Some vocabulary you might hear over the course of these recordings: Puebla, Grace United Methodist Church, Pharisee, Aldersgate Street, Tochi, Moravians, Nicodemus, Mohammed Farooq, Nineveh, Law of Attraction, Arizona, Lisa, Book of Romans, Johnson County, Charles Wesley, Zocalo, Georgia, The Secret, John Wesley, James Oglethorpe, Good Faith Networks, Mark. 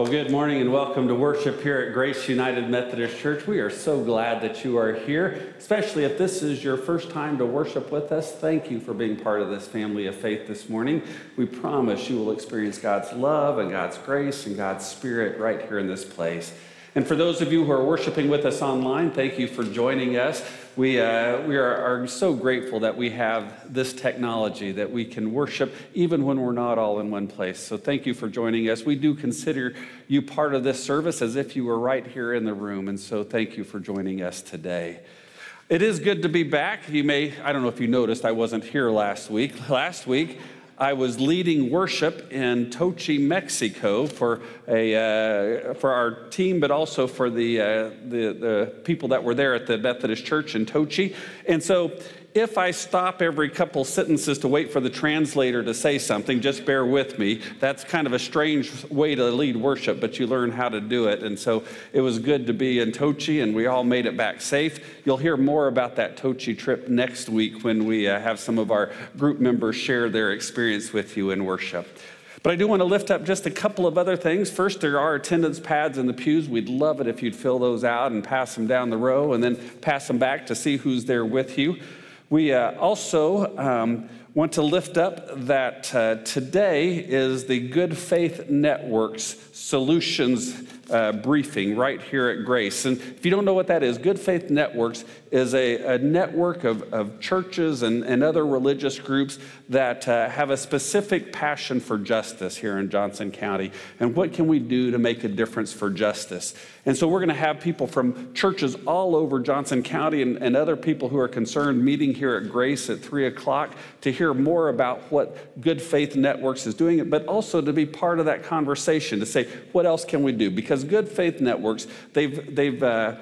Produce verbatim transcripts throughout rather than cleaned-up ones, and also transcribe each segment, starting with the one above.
Well, good morning and welcome to worship here at Grace United Methodist Church. We are so glad that you are here, especially if this is your first time to worship with us. Thank you for being part of this family of faith this morning. We promise you will experience God's love and God's grace and God's Spirit right here in this place. And for those of you who are worshiping with us online, thank you for joining us. We, uh, we are, are so grateful that we have this technology that we can worship even when we're not all in one place. So thank you for joining us. We do consider you part of this service as if you were right here in the room. And so thank you for joining us today. It is good to be back. You may, I don't know if you noticed, I wasn't here last week. Last week, I was leading worship in Tochi, Mexico for, a, uh, for our team, but also for the, uh, the, the people that were there at the Methodist Church in Tochi. And so if I stop every couple sentences to wait for the translator to say something, just bear with me. That's kind of a strange way to lead worship, but you learn how to do it. And so it was good to be in Tochi, and we all made it back safe. You'll hear more about that Tochi trip next week when we uh, have some of our group members share their experience with you in worship. But I do want to lift up just a couple of other things. First, there are attendance pads in the pews. We'd love it if you'd fill those out and pass them down the row and then pass them back to see who's there with you. We uh, also um, want to lift up that uh, today is the Good Faith Networks Solutions uh, briefing right here at Grace. And if you don't know what that is, Good Faith Networks is a, a network of, of churches and, and other religious groups that uh, have a specific passion for justice here in Johnson County. And what can we do to make a difference for justice? And so we're going to have people from churches all over Johnson County and, and other people who are concerned meeting here at Grace at three o'clock to hear more about what Good Faith Networks is doing, but also to be part of that conversation to say, what else can we do? Because Good Faith Networks, they've, they've uh,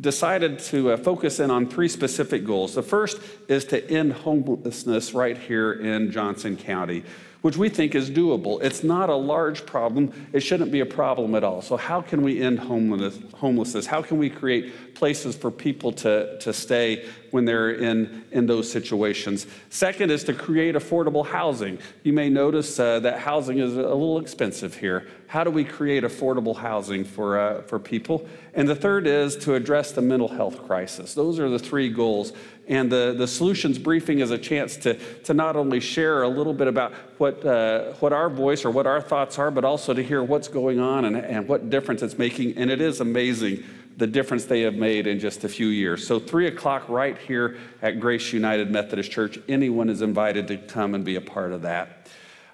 decided to uh, focus in on three specific goals. The first is to end homelessness right here in Johnson County, which we think is doable. It's not a large problem. It shouldn't be a problem at all. So how can we end homelessness? How can we create places for people to, to stay when they're in, in those situations? Second is to create affordable housing. You may notice uh, that housing is a little expensive here. How do we create affordable housing for, uh, for people? And the third is to address the mental health crisis. Those are the three goals. And the, the solutions briefing is a chance to, to not only share a little bit about what, uh, what our voice or what our thoughts are, but also to hear what's going on and, and what difference it's making. And it is amazing the difference they have made in just a few years. So three o'clock right here at Grace United Methodist Church. Anyone is invited to come and be a part of that.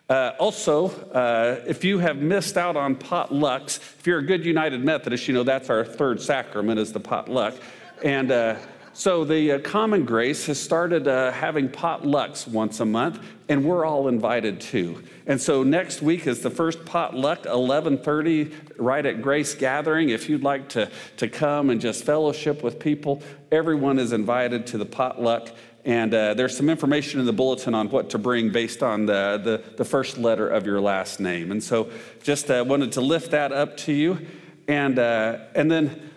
Uh, also, uh, if you have missed out on potlucks, if you're a good United Methodist, you know that's our third sacrament is the potluck. And uh, so the uh, Common Grace has started uh, having potlucks once a month, and we're all invited too. And so next week is the first potluck, eleven thirty, right at Grace Gathering. If you'd like to, to come and just fellowship with people, everyone is invited to the potluck. And uh, there's some information in the bulletin on what to bring based on the, the, the first letter of your last name. And so just uh, wanted to lift that up to you. And, uh, and then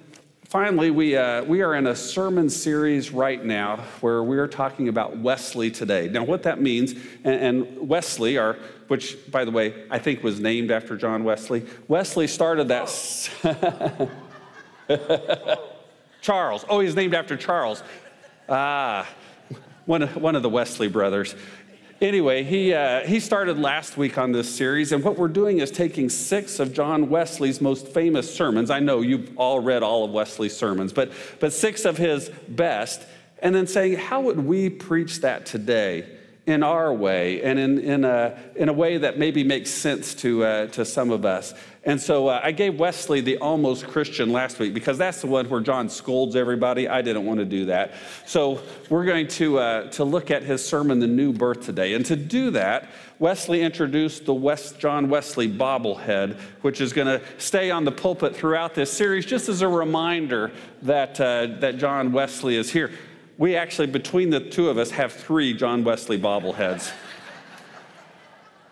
finally, we, uh, we are in a sermon series right now where we are talking about Wesley today. Now, what that means, and, and Wesley, our, which, by the way, I think was named after John Wesley. Wesley started that. Oh. Charles. Oh, he's named after Charles. Ah. One of, one of the Wesley brothers. Anyway, he, uh, he started last week on this series, and what we're doing is taking six of John Wesley's most famous sermons. I know you've all read all of Wesley's sermons, but, but six of his best, and then saying, how would we preach that today in our way and in, in, a, in a way that maybe makes sense to, uh, to some of us? And so uh, I gave Wesley the Almost Christian last week because that's the one where John scolds everybody. I didn't want to do that. So we're going to, uh, to look at his sermon, The New Birth, today. And to do that, Wesley introduced the West John Wesley bobblehead, which is going to stay on the pulpit throughout this series just as a reminder that, uh, that John Wesley is here. We actually, between the two of us, have three John Wesley bobbleheads.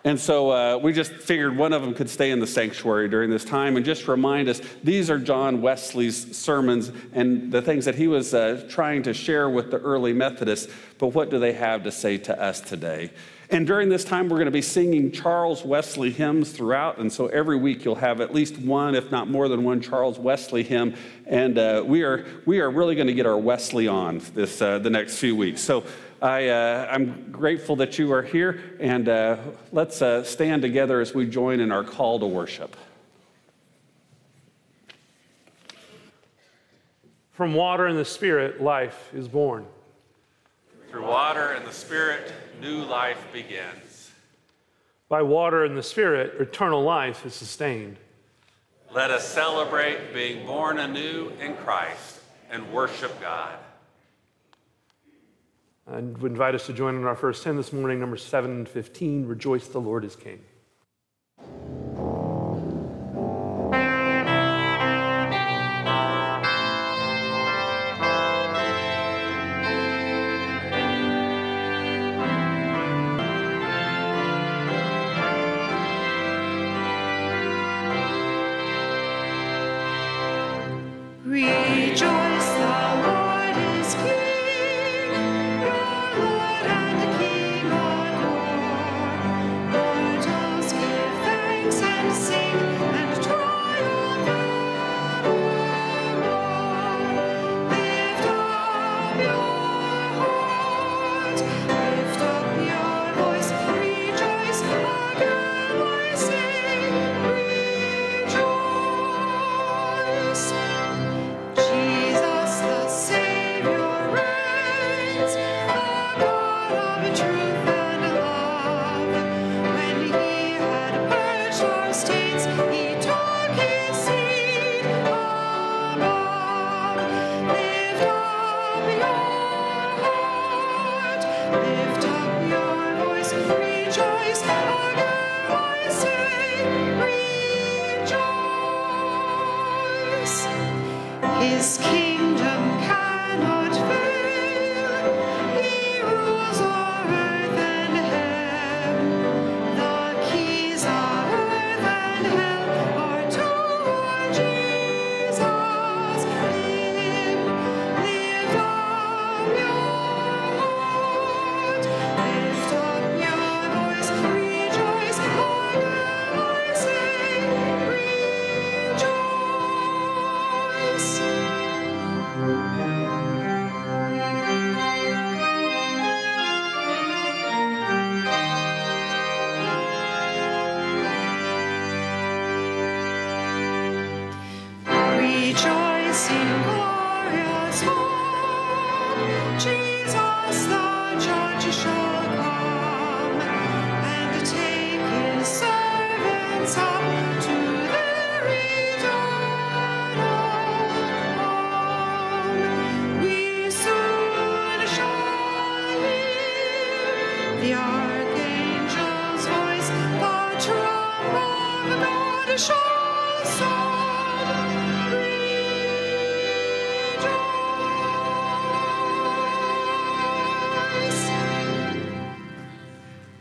And so uh, we just figured one of them could stay in the sanctuary during this time and just remind us, these are John Wesley's sermons and the things that he was uh, trying to share with the early Methodists, but what do they have to say to us today? And during this time, we're going to be singing Charles Wesley hymns throughout. And so every week you'll have at least one, if not more than one, Charles Wesley hymn. And uh, we are we are really going to get our Wesley on this uh, the next few weeks. So I, uh, I'm grateful that you are here. And uh, let's uh, stand together as we join in our call to worship. From water and the Spirit, life is born. Through water and the Spirit, new life begins. By water and the Spirit, eternal life is sustained. Let us celebrate being born anew in Christ and worship God. I would invite us to join in our first hymn this morning, number seven fifteen, Rejoice the Lord is King.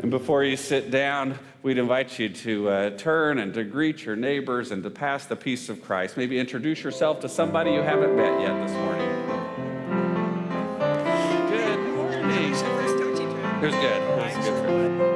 Before you sit down, we'd invite you to uh, turn and to greet your neighbors and to pass the peace of Christ. Maybe introduce yourself to somebody you haven't met yet this morning. Good morning. It was good. It was good for me.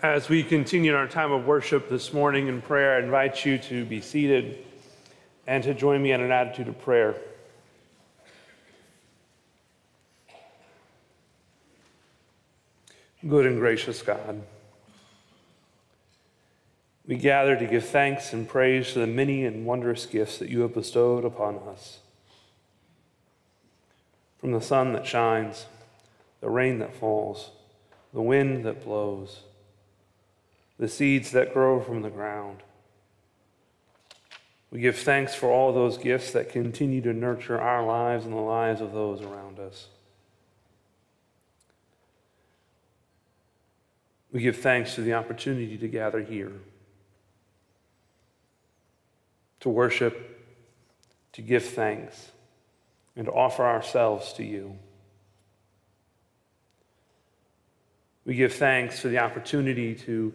As we continue our time of worship this morning in prayer, I invite you to be seated and to join me in an attitude of prayer. Good and gracious God, we gather to give thanks and praise to the many and wondrous gifts that you have bestowed upon us. From the sun that shines, the rain that falls, the wind that blows, the seeds that grow from the ground. We give thanks for all those gifts that continue to nurture our lives and the lives of those around us. We give thanks for the opportunity to gather here. to worship, to give thanks, and to offer ourselves to you. We give thanks for the opportunity to,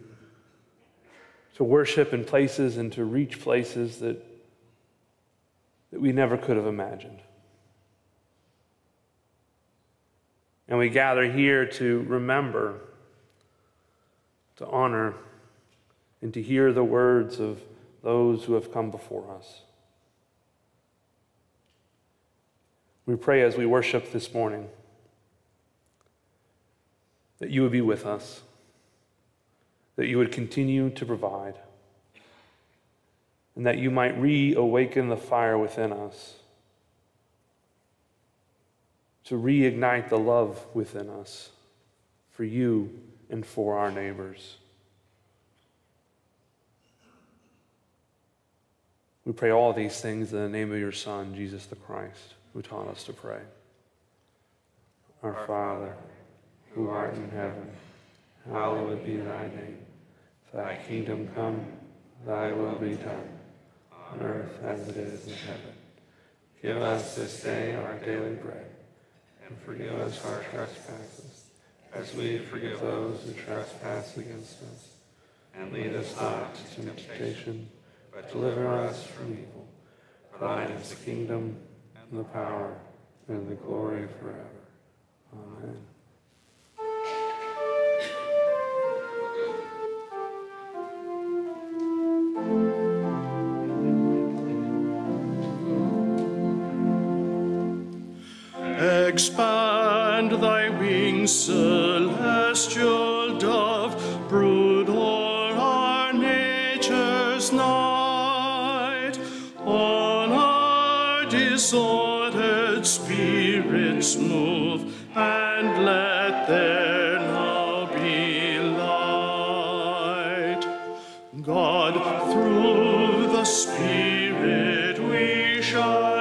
to worship in places and to reach places that, that we never could have imagined. And we gather here to remember, to honor, and to hear the words of those who have come before us. We pray as we worship this morning that you would be with us, that you would continue to provide, and that you might reawaken the fire within us, to reignite the love within us for you and for our neighbors. We pray all these things in the name of your Son, Jesus the Christ, who taught us to pray. Our Father, who art in heaven, hallowed be thy name. Thy kingdom come, thy will be done, on earth as it is in heaven. Give us this day our daily bread, and forgive us our trespasses, as we forgive those who trespass against us. And lead us not into temptation, but deliver us from evil. For thine is the kingdom, and the power, and the glory forever. Amen. Expand thy wings, celestial dove, brood o'er our nature's night, on our disordered spirits move, and let there now be light. God, through the Spirit we shall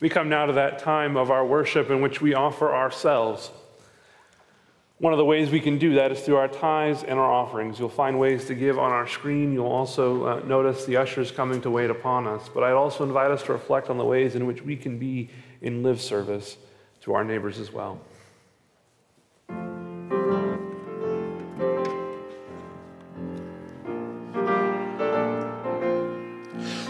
we come now to that time of our worship in which we offer ourselves. One of the ways we can do that is through our tithes and our offerings. You'll find ways to give on our screen. You'll also uh, notice the ushers coming to wait upon us. But I'd also invite us to reflect on the ways in which we can be in live service to our neighbors as well.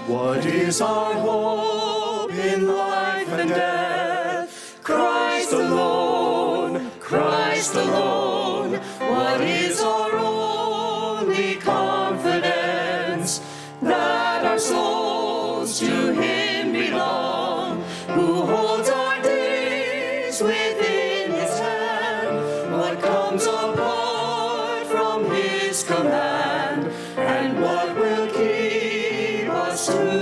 What is our hope in life and death? Christ alone, Christ alone, what is our only confidence? That our souls to him belong, who holds our days within his hand, what comes apart from his command, and what will keep us to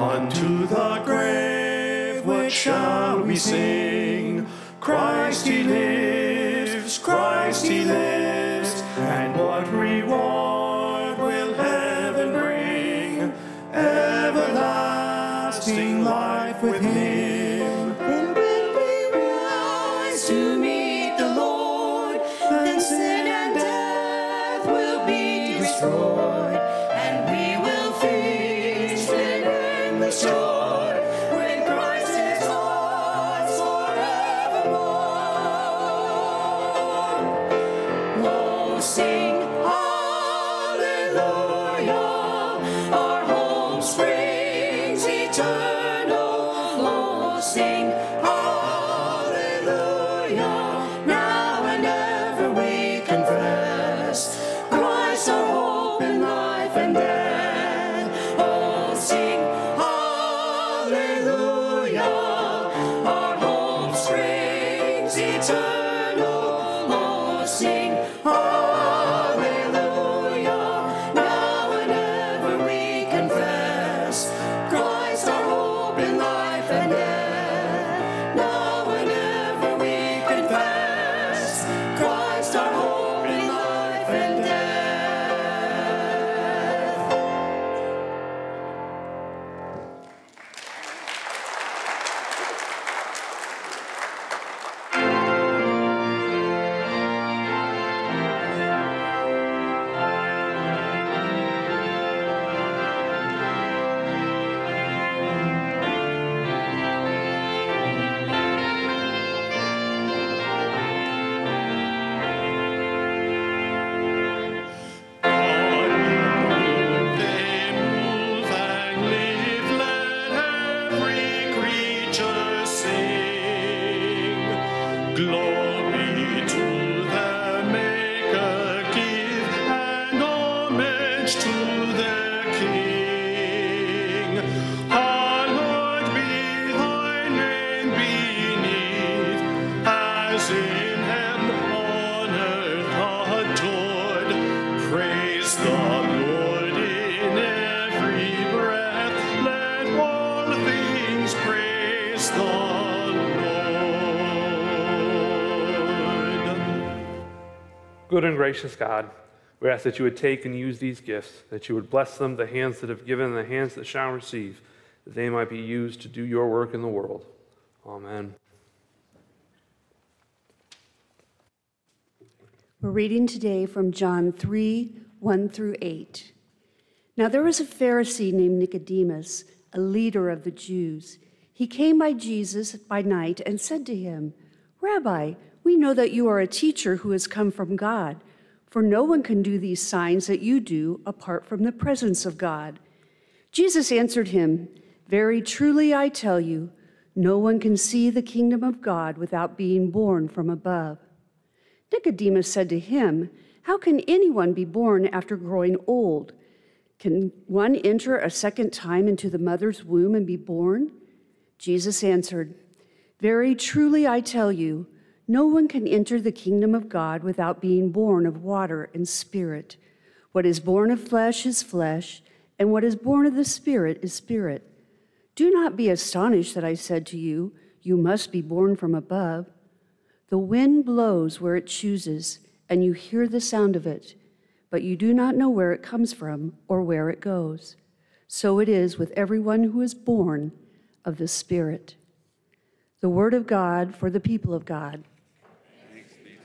Unto the grave, what shall we sing? Christ he lives, Christ he lives, and what reward will heaven bring? Everlasting life with him. Then will we rise to meet the Lord, then sin and death will be destroyed, and we will feast in endless joy. Good and gracious God, we ask that you would take and use these gifts, that you would bless them, the hands that have given and the hands that shall receive, that they might be used to do your work in the world. Amen. We're reading today from John three, one through eight. Now there was a Pharisee named Nicodemus, a leader of the Jews. He came by Jesus by night and said to him, Rabbi, we know that you are a teacher who has come from God, for no one can do these signs that you do apart from the presence of God. Jesus answered him, Very truly I tell you, no one can see the kingdom of God without being born from above. Nicodemus said to him, How can anyone be born after growing old? Can one enter a second time into the mother's womb and be born? Jesus answered, Very truly I tell you, no one can enter the kingdom of God without being born of water and spirit. What is born of flesh is flesh, and what is born of the spirit is spirit. Do not be astonished that I said to you, you must be born from above. The wind blows where it chooses, and you hear the sound of it, but you do not know where it comes from or where it goes. So it is with everyone who is born of the Spirit. The word of God for the people of God. Thank you.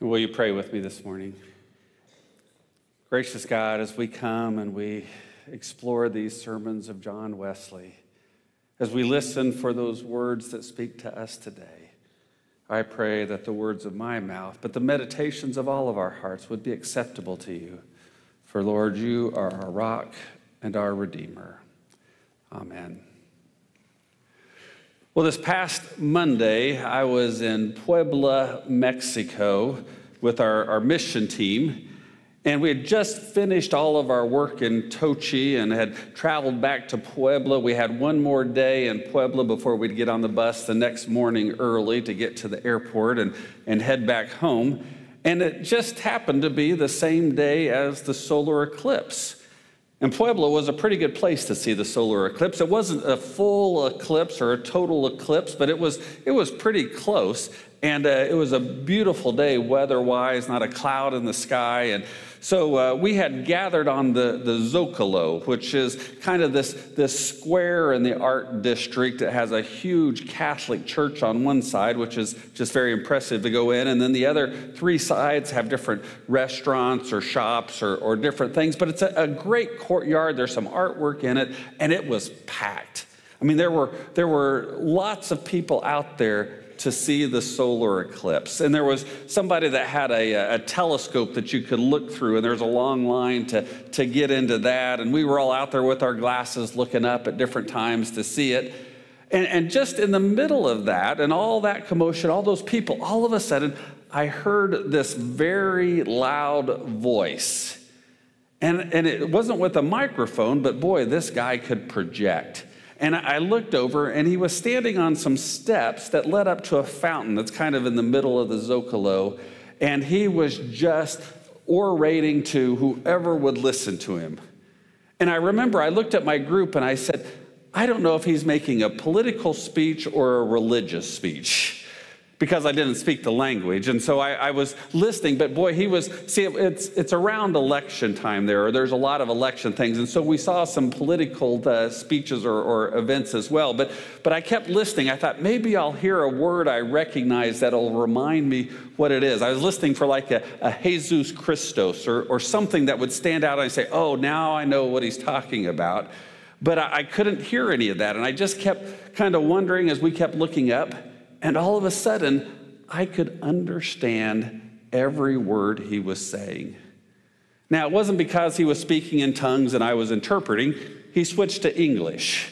Will you pray with me this morning? Gracious God, as we come and we explore these sermons of John Wesley, as we listen for those words that speak to us today, I pray that the words of my mouth, but the meditations of all of our hearts would be acceptable to you. For Lord, you are our rock and our Redeemer. Amen. Well, this past Monday, I was in Puebla, Mexico, with our, our mission team, and we had just finished all of our work in Tochi and had traveled back to Puebla. We had one more day in Puebla before we'd get on the bus the next morning early to get to the airport and, and head back home. And it just happened to be the same day as the solar eclipse. And Puebla was a pretty good place to see the solar eclipse. It wasn't a full eclipse or a total eclipse, but it was, it was pretty close. And uh, it was a beautiful day weather-wise, not a cloud in the sky. And so uh, we had gathered on the, the Zocalo, which is kind of this, this square in the art district. It has a huge Catholic church on one side, which is just very impressive to go in. And then the other three sides have different restaurants or shops or, or different things. But it's a, a great courtyard. There's some artwork in it, and it was packed. I mean, there were, there were lots of people out there to see the solar eclipse. And there was somebody that had a, a telescope that you could look through, and there's a long line to, to get into that. And we were all out there with our glasses looking up at different times to see it. And, and just in the middle of that, and all that commotion, all those people, all of a sudden, I heard this very loud voice. And, and it wasn't with a microphone, but boy, this guy could project. And I looked over, and he was standing on some steps that led up to a fountain that's kind of in the middle of the Zocalo, and he was just orating to whoever would listen to him. And I remember I looked at my group, and I said, I don't know if he's making a political speech or a religious speech, because I didn't speak the language. And so I, I was listening, but boy, he was, see, it's, it's around election time there, or there's a lot of election things. And so we saw some political uh, speeches or, or events as well. But, but I kept listening. I thought, maybe I'll hear a word I recognize that'll remind me what it is. I was listening for like a, a Jesus Christos or, or something that would stand out and I'd say, oh, now I know what he's talking about. But I, I couldn't hear any of that. And I just kept kind of wondering as we kept looking up. And all of a sudden, I could understand every word he was saying. Now, it wasn't because he was speaking in tongues and I was interpreting. He switched to English.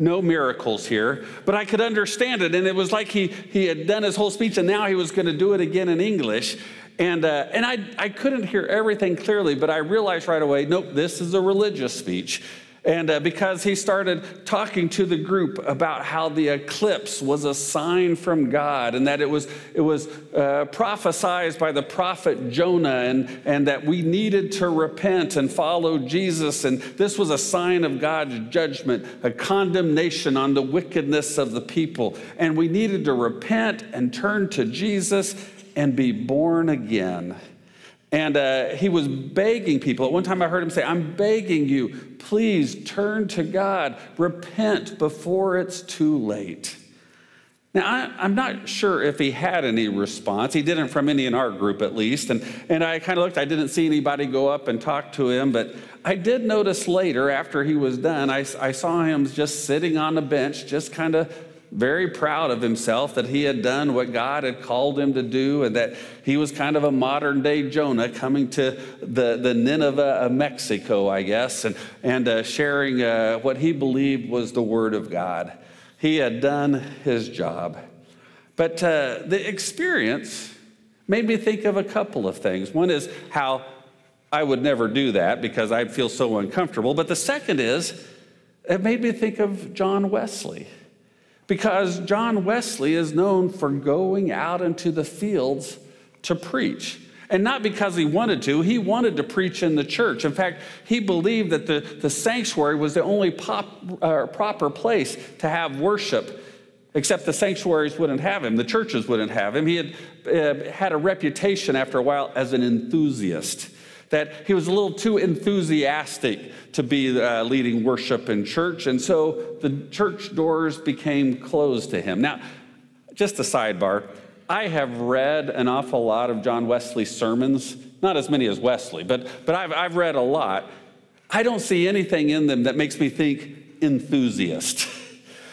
No miracles here, but I could understand it. And it was like he, he had done his whole speech and now he was going to do it again in English. And, uh, and I, I couldn't hear everything clearly, but I realized right away, nope, this is a religious speech. And uh, because he started talking to the group about how the eclipse was a sign from God and that it was, it was uh, prophesied by the prophet Jonah and, and that we needed to repent and follow Jesus. And this was a sign of God's judgment, a condemnation on the wickedness of the people. And we needed to repent and turn to Jesus and be born again. And uh, he was begging people. At one time I heard him say, I'm begging you, please turn to God, repent before it's too late. Now, I, I'm not sure if he had any response. He didn't from any in our group, at least. And, and I kind of looked. I didn't see anybody go up and talk to him. But I did notice later, after he was done, I, I saw him just sitting on the bench, just kind of very proud of himself that he had done what God had called him to do, and that he was kind of a modern-day Jonah coming to the, the Nineveh of Mexico, I guess, and, and uh, sharing uh, what he believed was the Word of God. He had done his job. But uh, the experience made me think of a couple of things. One is how I would never do that because I'd feel so uncomfortable. But the second is it made me think of John Wesley, because John Wesley is known for going out into the fields to preach. And not because he wanted to. He wanted to preach in the church. In fact, he believed that the, the sanctuary was the only pop, uh, proper place to have worship, except the sanctuaries wouldn't have him. The churches wouldn't have him. He had uh, had a reputation after a while as an enthusiast, that he was a little too enthusiastic to be uh, leading worship in church. And so the church doors became closed to him. Now, just a sidebar. I have read an awful lot of John Wesley's sermons, not as many as Wesley, but, but I've, I've read a lot. I don't see anything in them that makes me think enthusiast.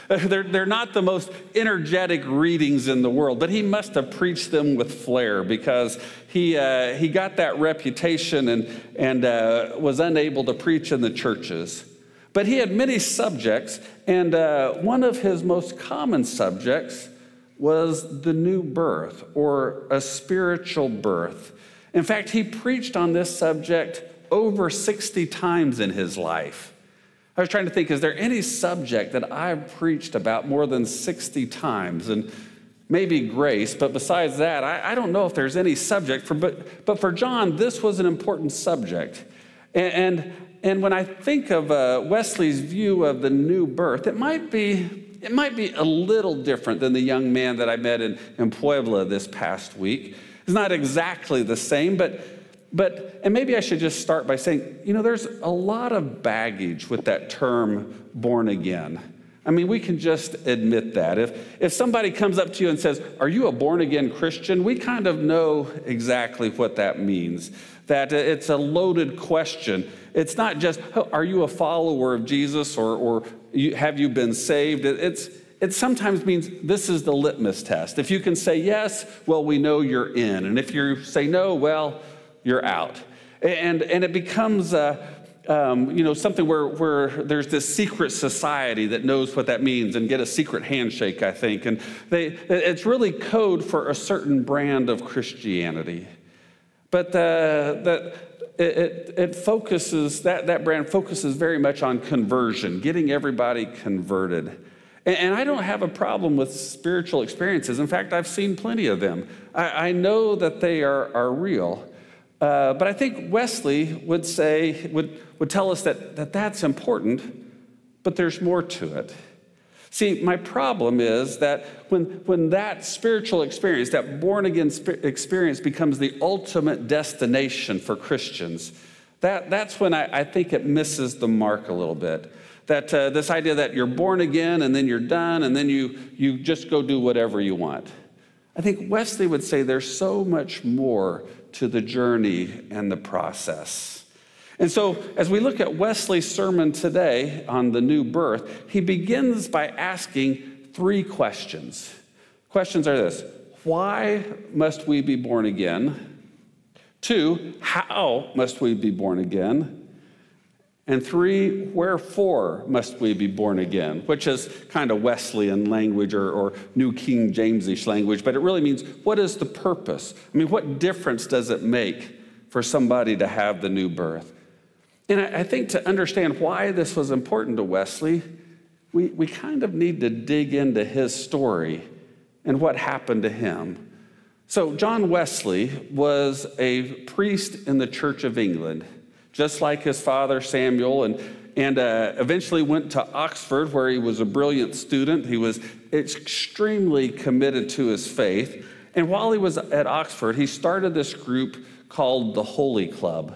they're, they're not the most energetic readings in the world, but he must have preached them with flair, because he, uh, he got that reputation and, and uh, was unable to preach in the churches. But he had many subjects, and uh, one of his most common subjects was the new birth, or a spiritual birth. In fact, he preached on this subject over sixty times in his life. I was trying to think, is there any subject that I've preached about more than sixty times? And maybe grace, but besides that, I, I don't know if there's any subject. For, but, but for John, this was an important subject. And, and, and when I think of uh, Wesley's view of the new birth, it might be It might be a little different than the young man that I met in, in Puebla this past week. It's not exactly the same, but, but, and maybe I should just start by saying, you know, there's a lot of baggage with that term born again. I mean, we can just admit that. If, if somebody comes up to you and says, are you a born-again Christian? We kind of know exactly what that means, that it's a loaded question. It's not just, oh, are you a follower of Jesus, or, or you, have you been saved? It's, it sometimes means this is the litmus test. If you can say yes, well, we know you're in. And if you say no, well, you're out. And, and it becomes a... Um, you know, something where, where there's this secret society that knows what that means and get a secret handshake, I think. And they, it's really code for a certain brand of Christianity. But uh, that it, it focuses, that, that brand focuses very much on conversion, getting everybody converted. And, and I don't have a problem with spiritual experiences. In fact, I've seen plenty of them. I, I know that they are, are real. Uh, but I think Wesley would say, would, would tell us that, that that's important, but there's more to it. See, my problem is that when, when that spiritual experience, that born-again experience becomes the ultimate destination for Christians, that, that's when I, I think it misses the mark a little bit. That uh, this idea that you're born again and then you're done and then you, you just go do whatever you want. I think Wesley would say there's so much more to the journey and the process. And so as we look at Wesley's sermon today on the new birth, he begins by asking three questions. Questions are this: why must we be born again? Two, how must we be born again? And three, wherefore must we be born again? Which is kind of Wesleyan language, or, or New King James-ish language, but it really means, what is the purpose? I mean, what difference does it make for somebody to have the new birth? And I, I think to understand why this was important to Wesley, we, we kind of need to dig into his story and what happened to him. So John Wesley was a priest in the Church of England, just like his father Samuel, and, and uh, eventually went to Oxford, where he was a brilliant student. He was extremely committed to his faith. And while he was at Oxford, he started this group called the Holy Club.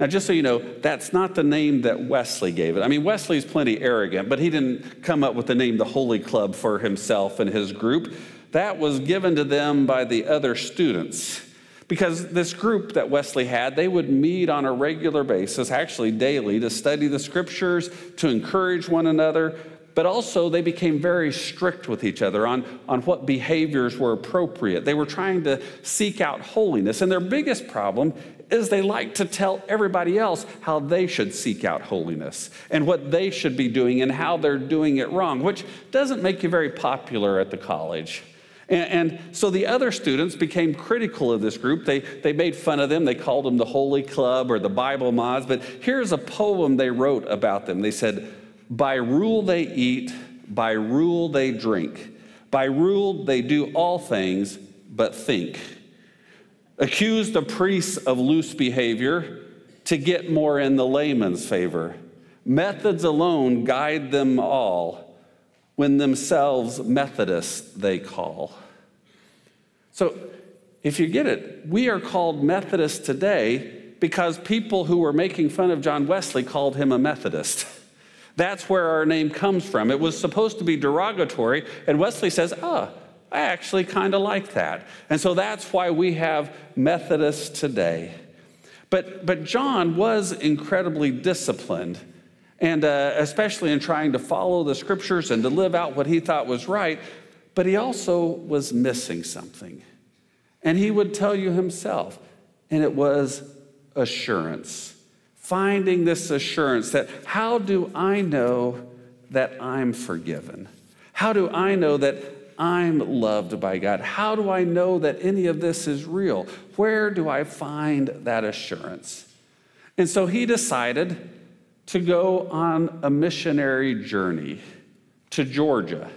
Now, just so you know, that's not the name that Wesley gave it. I mean, Wesley's plenty arrogant, but he didn't come up with the name the Holy Club for himself and his group. That was given to them by the other students, because this group that Wesley had, they would meet on a regular basis, actually daily, to study the scriptures, to encourage one another, but also they became very strict with each other on, on what behaviors were appropriate. They were trying to seek out holiness, and their biggest problem is they like to tell everybody else how they should seek out holiness and what they should be doing and how they're doing it wrong, which doesn't make you very popular at the college. And, and so the other students became critical of this group. They, they made fun of them. They called them the Holy Club or the Bible Mods. But here's a poem they wrote about them. They said, "By rule they eat, by rule they drink. By rule they do all things but think. Accuse the priests of loose behavior to get more in the layman's favor. Methods alone guide them all, when themselves Methodists they call." So if you get it, we are called Methodists today because people who were making fun of John Wesley called him a Methodist. That's where our name comes from. It was supposed to be derogatory, and Wesley says, ah, oh, I actually kind of like that. And so that's why we have Methodists today. But, but John was incredibly disciplined, and uh, especially in trying to follow the scriptures and to live out what he thought was right, but he also was missing something. And he would tell you himself, and it was assurance. Finding this assurance that, how do I know that I'm forgiven? How do I know that I'm loved by God? How do I know that any of this is real? Where do I find that assurance? And so he decided to go on a missionary journey to Georgia,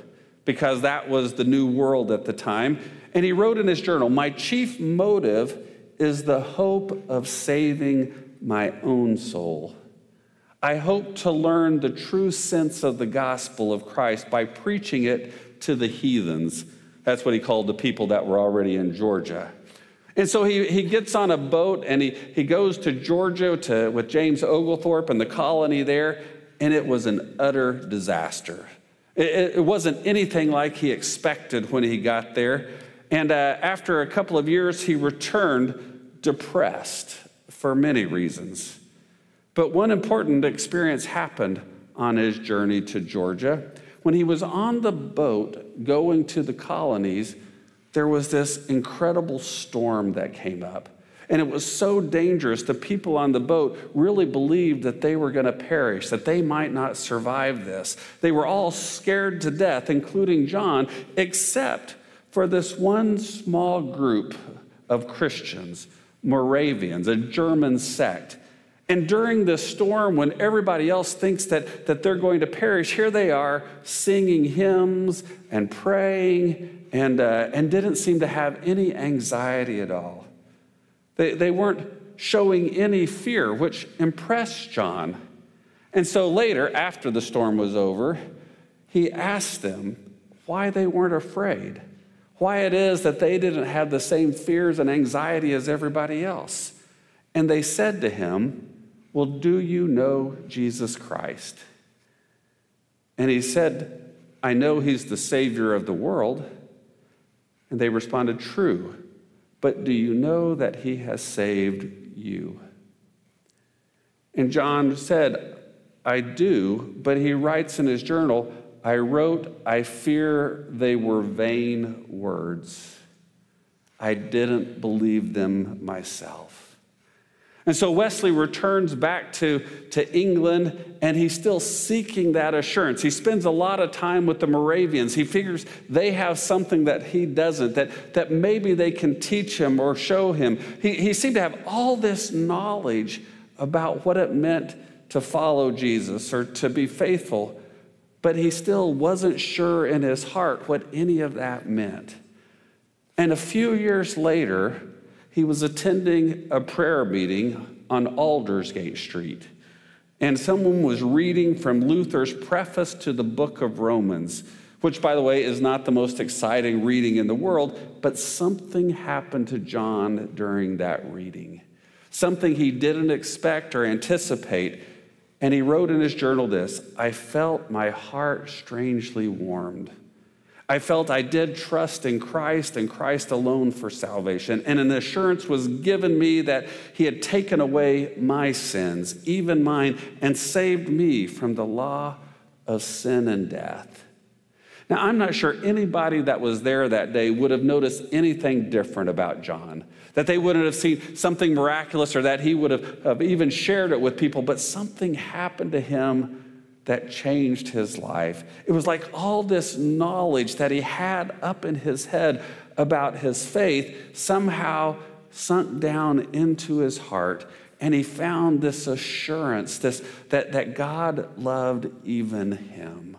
because that was the new world at the time. And he wrote in his journal, "My chief motive is the hope of saving my own soul. I hope to learn the true sense of the gospel of Christ by preaching it to the heathens." That's what he called the people that were already in Georgia. And so he, he gets on a boat and he, he goes to Georgia to, with James Oglethorpe and the colony there, and it was an utter disaster. It, it wasn't anything like he expected when he got there. And uh, after a couple of years, he returned depressed for many reasons. But one important experience happened on his journey to Georgia. When he was on the boat going to the colonies, there was this incredible storm that came up. And it was so dangerous, the people on the boat really believed that they were going to perish, that they might not survive this. They were all scared to death, including John, except for this one small group of Christians, Moravians, a German sect. And during this storm, when everybody else thinks that, that they're going to perish, here they are singing hymns and praying, and, uh, and didn't seem to have any anxiety at all. They, they weren't showing any fear, which impressed John. And so later, after the storm was over, he asked them why they weren't afraid, why it is that they didn't have the same fears and anxiety as everybody else. And they said to him, "Well, do you know Jesus Christ?" And he said, "I know he's the Savior of the world." And they responded, "True, but do you know that he has saved you?" And John said, "I do," but he writes in his journal, "I wrote, I fear they were vain words. I didn't believe them myself." And so Wesley returns back to, to England, and he's still seeking that assurance. He spends a lot of time with the Moravians. He figures they have something that he doesn't, that, that maybe they can teach him or show him. He, he seemed to have all this knowledge about what it meant to follow Jesus or to be faithful, but he still wasn't sure in his heart what any of that meant. And a few years later, he was attending a prayer meeting on Aldersgate Street, and someone was reading from Luther's preface to the Book of Romans, which, by the way, is not the most exciting reading in the world, but something happened to John during that reading. something he didn't expect or anticipate. And he wrote in his journal this: I felt my heart strangely warmed. I felt I did trust in Christ and Christ alone for salvation, and an assurance was given me that he had taken away my sins, even mine, and saved me from the law of sin and death. Now, I'm not sure anybody that was there that day would have noticed anything different about John, that they wouldn't have seen something miraculous or that he would have, have even shared it with people, but something happened to him that changed his life. It was like all this knowledge that he had up in his head about his faith somehow sunk down into his heart, and he found this assurance this, that, that God loved even him.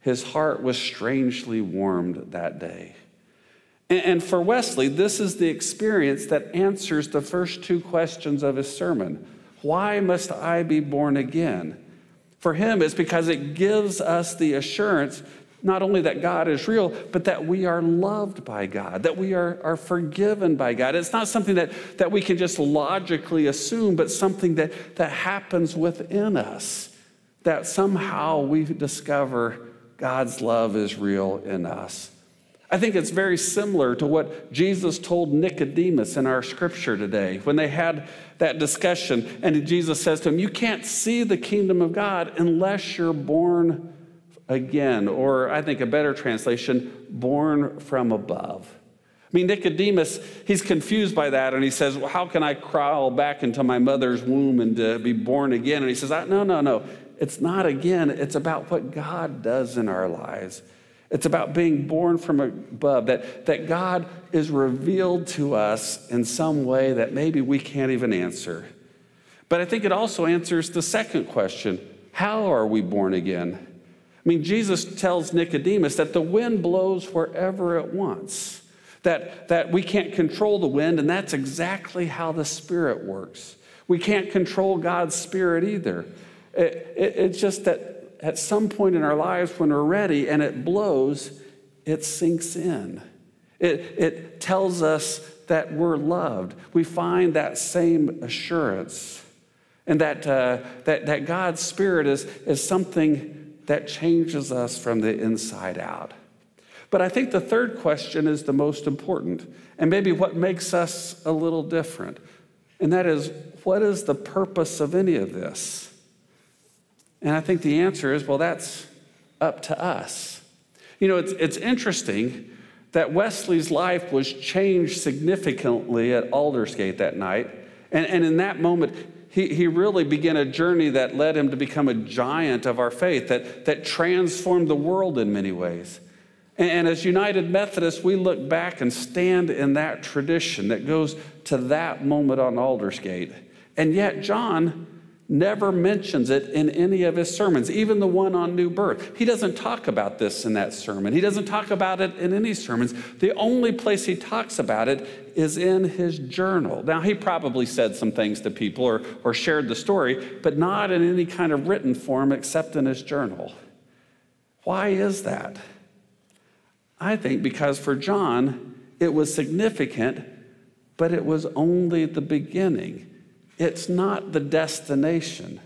His heart was strangely warmed that day. And, and for Wesley, this is the experience that answers the first two questions of his sermon. Why must I be born again? For him, it's because it gives us the assurance not only that God is real, but that we are loved by God, that we are, are forgiven by God. It's not something that, that we can just logically assume, but something that, that happens within us, that somehow we discover God's love is real in us. I think it's very similar to what Jesus told Nicodemus in our scripture today when they had that discussion, and Jesus says to him, you can't see the kingdom of God unless you're born again, or I think a better translation, born from above. I mean, Nicodemus, he's confused by that, and he says, well, how can I crawl back into my mother's womb and uh, be born again? And he says, no, no, no, it's not again. It's about what God does in our lives. It's about being born from above, that, that God is revealed to us in some way that maybe we can't even answer. But I think it also answers the second question, how are we born again? I mean, Jesus tells Nicodemus that the wind blows wherever it wants, that, that we can't control the wind, and that's exactly how the Spirit works. We can't control God's Spirit either. It, it, it's just that at some point in our lives when we're ready and it blows, it sinks in. It, it tells us that we're loved. We find that same assurance and that, uh, that, that God's Spirit is, is something that changes us from the inside out. But I think the third question is the most important and maybe what makes us a little different. And that is, what is the purpose of any of this? And I think the answer is, well, that's up to us. You know, it's, it's interesting that Wesley's life was changed significantly at Aldersgate that night. And, and in that moment, he, he really began a journey that led him to become a giant of our faith, that, that transformed the world in many ways. And, and as United Methodists, we look back and stand in that tradition that goes to that moment on Aldersgate. And yet John never mentions it in any of his sermons, even the one on new birth. He doesn't talk about this in that sermon. He doesn't talk about it in any sermons. The only place he talks about it is in his journal. Now, he probably said some things to people or, or shared the story, but not in any kind of written form except in his journal. Why is that? I think because for John, it was significant, but it was only the beginning. It's not the destination.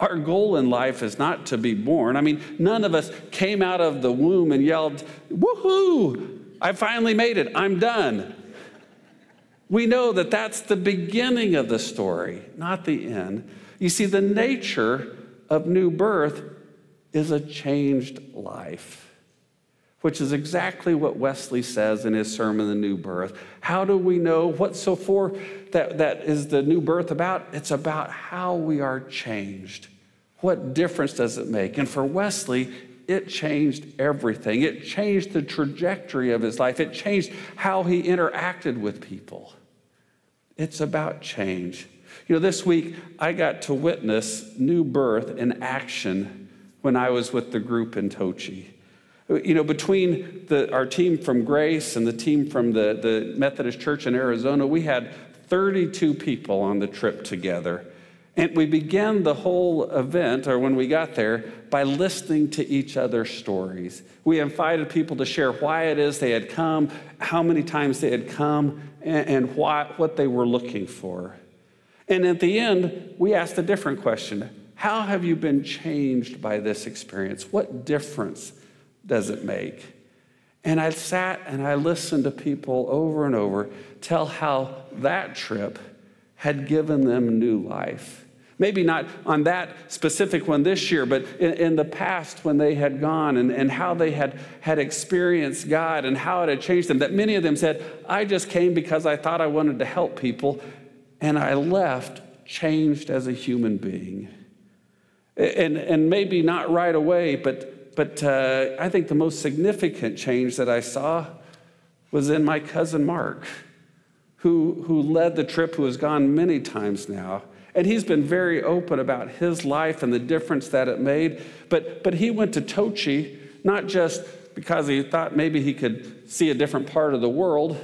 Our goal in life is not to be born. I mean, none of us came out of the womb and yelled, woohoo, I finally made it, I'm done. We know that that's the beginning of the story, not the end. You see, the nature of new birth is a changed life, which is exactly what Wesley says in his sermon, The New Birth. How do we know what so far that, that is the new birth about? It's about how we are changed. What difference does it make? And for Wesley, it changed everything. It changed the trajectory of his life. It changed how he interacted with people. It's about change. You know, this week, I got to witness new birth in action when I was with the group in Tochi. You know, between the, our team from Grace and the team from the, the Methodist Church in Arizona, we had thirty-two people on the trip together. And we began the whole event, or when we got there, by listening to each other's stories. We invited people to share why it is they had come, how many times they had come, and, and why, what they were looking for. And at the end, we asked a different question. How have you been changed by this experience? What difference does it make? And I sat and I listened to people over and over tell how that trip had given them new life. Maybe not on that specific one this year, but in, in the past when they had gone and, and how they had, had experienced God and how it had changed them, that many of them said, I just came because I thought I wanted to help people, and I left changed as a human being. And, and maybe not right away, but, but uh, I think the most significant change that I saw was in my cousin Mark, who, who led the trip, who has gone many times now. And he's been very open about his life and the difference that it made. But, but he went to Tochi, not just because he thought maybe he could see a different part of the world,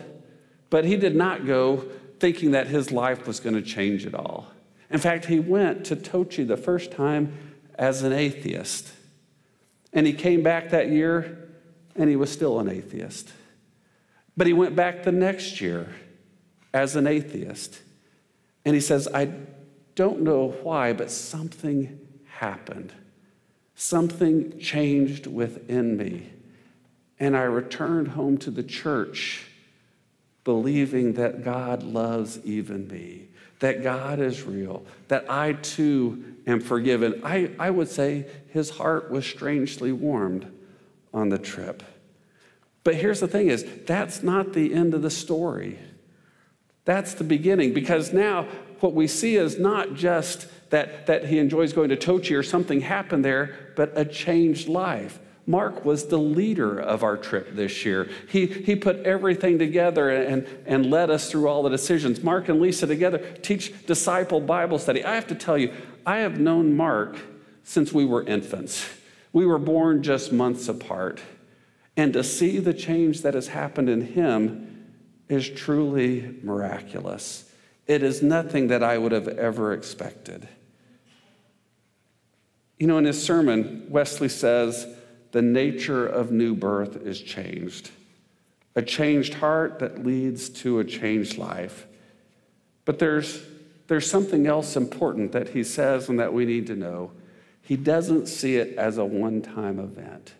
but he did not go thinking that his life was going to change at all. In fact, he went to Tochi the first time as an atheist. And he came back that year, and he was still an atheist. But he went back the next year as an atheist. And he says, I don't know why, but something happened. Something changed within me. And I returned home to the church believing that God loves even me, that God is real, that I too am forgiven. I, I would say his heart was strangely warmed on the trip. But here's the thing is, that's not the end of the story. That's the beginning, because now what we see is not just that, that he enjoys going to Tochi or something happened there, but a changed life. Mark was the leader of our trip this year. He, he put everything together and, and led us through all the decisions. Mark and Lisa together teach disciple Bible study. I have to tell you, I have known Mark since we were infants. We were born just months apart. And to see the change that has happened in him is truly miraculous. It is nothing that I would have ever expected. You know, in his sermon, Wesley says, the nature of new birth is changed. A changed heart that leads to a changed life. But there's, there's something else important that he says and that we need to know. He doesn't see it as a one-time event.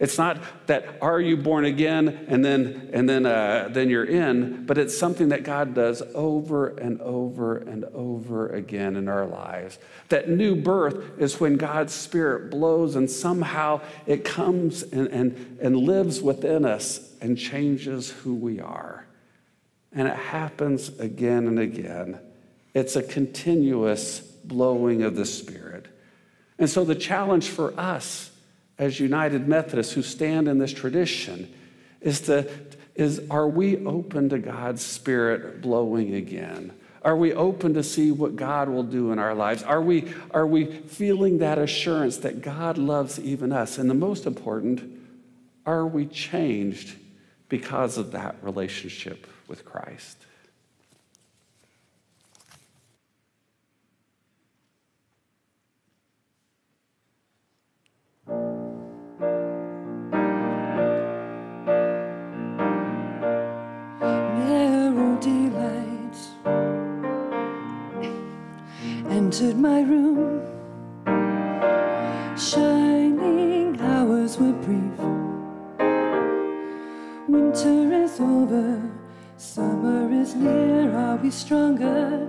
It's not that are you born again and then, and then, uh, then you're in, but it's something that God does over and over and over again in our lives. That new birth is when God's Spirit blows and somehow it comes and, and, and lives within us and changes who we are. And it happens again and again. It's a continuous blowing of the Spirit. And so the challenge for us as United Methodists who stand in this tradition, is, to, is are we open to God's Spirit blowing again? Are we open to see what God will do in our lives? Are we, are we feeling that assurance that God loves even us? And the most important, are we changed because of that relationship with Christ? Entered my room, shining hours were brief. Winter is over, summer is near. Are we stronger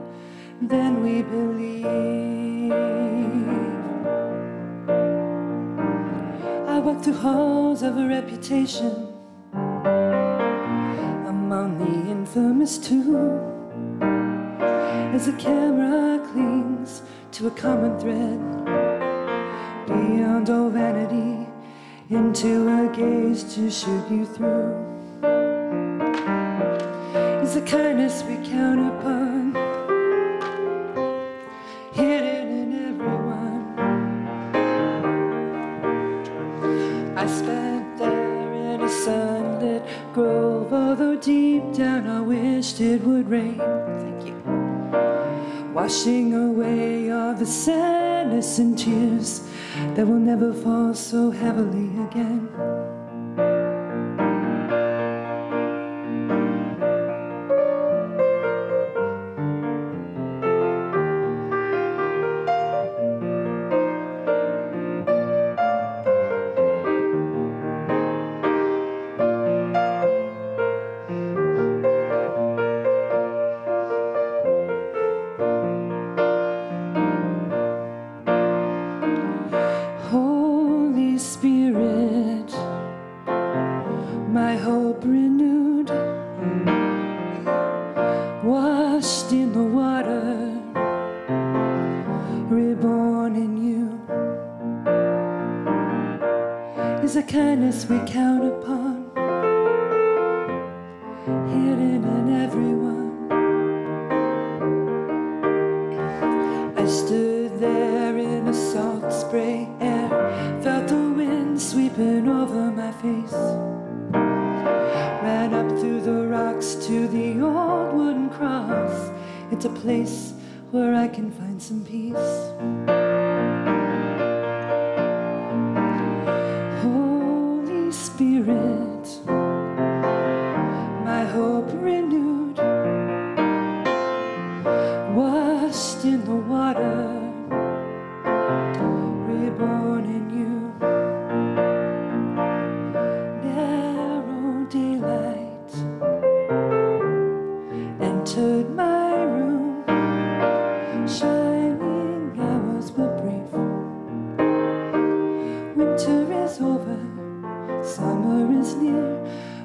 than we believe? I walked through halls of a reputation, among the infamous too. As the camera clings to a common thread, beyond all vanity, into a gaze to shoot you through, is the kindness we count upon, hidden in everyone. I spent there in a sunlit grove, although deep down I wished it would rain. Washing away all the sadness and tears that will never fall so heavily again. is a kindness we count upon, hidden in everyone. I stood there in a salt spray air, felt the wind sweeping over my face. Ran up through the rocks to the old wooden cross. It's a place where I can find some peace. Holy Spirit, my hope renewed, washed in the water, reborn in you.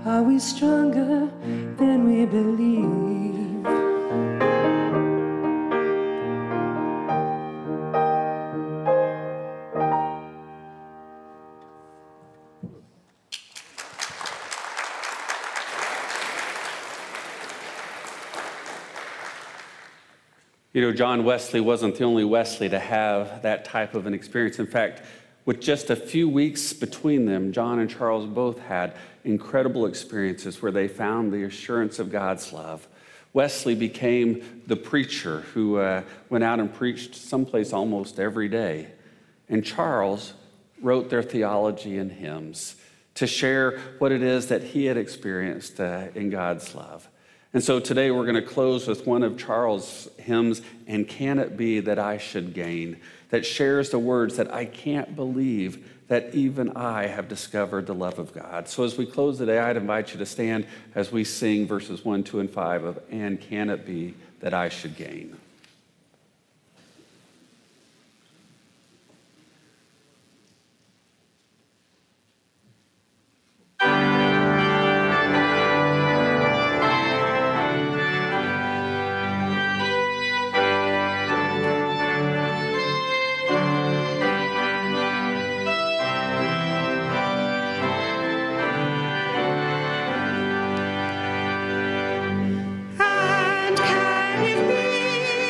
Are we stronger than we believe? You know, John Wesley wasn't the only Wesley to have that type of an experience. In fact, with just a few weeks between them, John and Charles both had incredible experiences where they found the assurance of God's love. Wesley became the preacher who uh, went out and preached someplace almost every day. And Charles wrote their theology and hymns to share what it is that he had experienced uh, in God's love. And so today we're going to close with one of Charles' hymns, "And Can It Be That I Should Gain?" that shares the words that I can't believe that even I have discovered the love of God. So as we close today, I'd invite you to stand as we sing verses one, two, and five of "And Can It Be That I Should Gain?" And can it be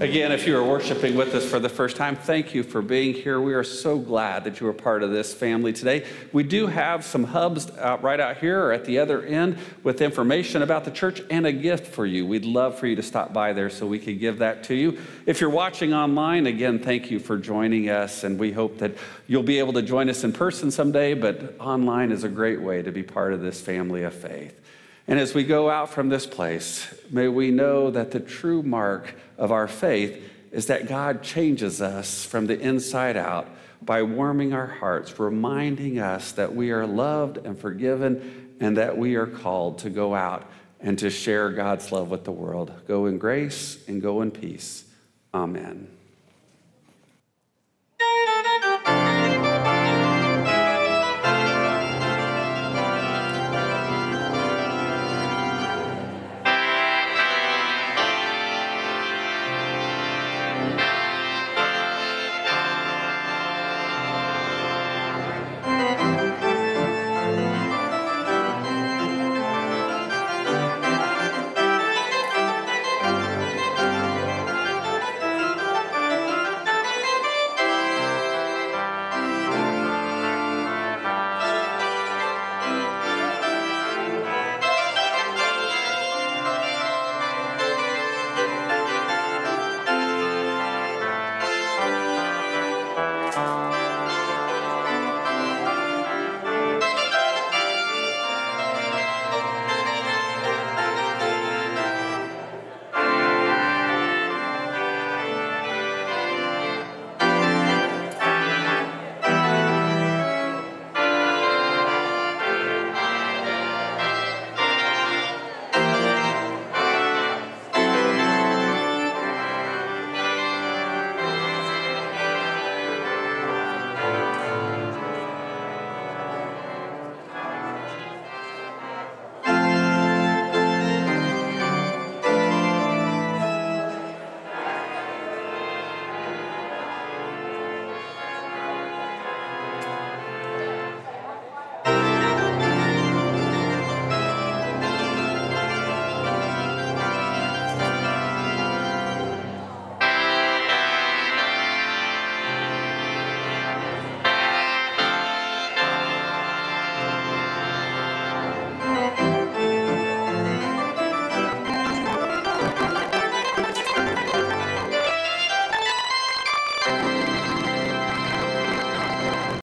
Again, if you are worshiping with us for the first time, thank you for being here. We are so glad that you are part of this family today. We do have some hubs out right out here or at the other end with information about the church and a gift for you. We'd love for you to stop by there so we could give that to you. If you're watching online, again, thank you for joining us, and we hope that you'll be able to join us in person someday, but online is a great way to be part of this family of faith. And as we go out from this place, may we know that the true mark of our faith is that God changes us from the inside out by warming our hearts, reminding us that we are loved and forgiven and that we are called to go out and to share God's love with the world. Go in grace and go in peace. Amen.